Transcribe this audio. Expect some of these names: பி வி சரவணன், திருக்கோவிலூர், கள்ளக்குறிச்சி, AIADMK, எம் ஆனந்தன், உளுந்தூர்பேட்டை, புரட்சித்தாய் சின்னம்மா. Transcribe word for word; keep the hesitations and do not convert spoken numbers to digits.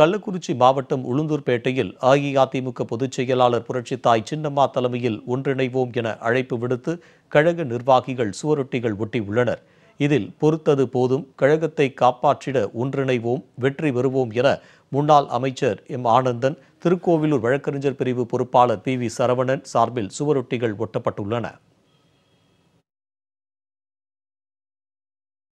கள்ளக்குறிச்சி மாவட்டம் உளுந்தூர்பேட்டையில் அஇஅதிமுக பொதுச் செயலாளர் புரட்சித்தாய் சின்னம்மா தலைமையில் ஒன்றிணைவோம் என அழைப்பு விடுத்து கழக நிர்வாகிகள் சுவரொட்டிகள் ஒட்டியுள்ளனர். இதில் பொறுத்தது போதும், கழகத்தை காப்பாற்றிட ஒன்றிணைவோம், வெற்றி பெறுவோம் என முன்னாள் அமைச்சர் எம் ஆனந்தன், திருக்கோவிலூர் வழக்கறிஞர் பிரிவு பொறுப்பாளர் பி வி சரவணன் சார்பில் சுவரொட்டிகள் ஒட்டப்பட்டுள்ளன.